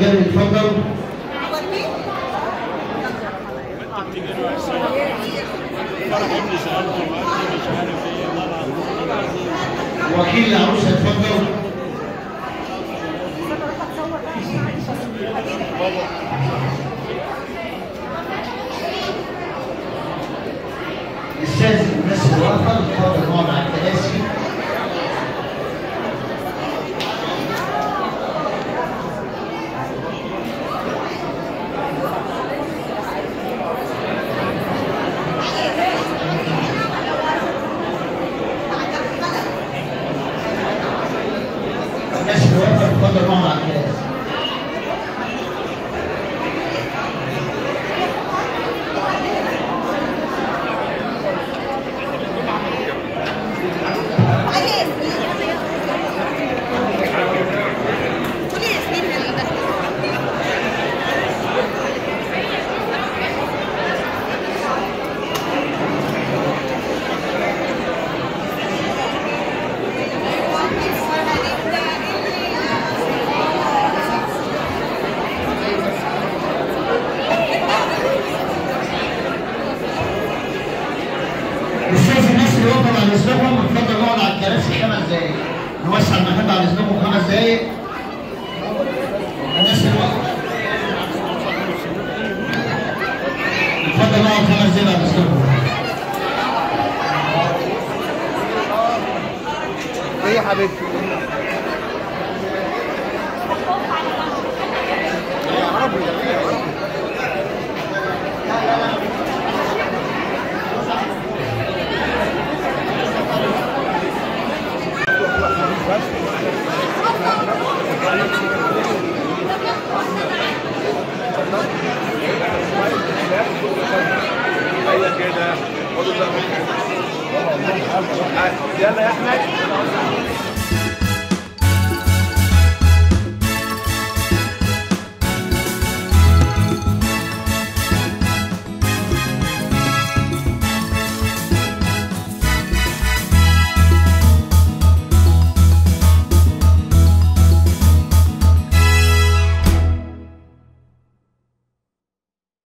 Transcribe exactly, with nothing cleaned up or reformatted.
الجابري اتفضل. وكيل العروسه اتفضل. استاذ الناس الوافر اتفضل نقعد على الكراسي. يلا يا احمد.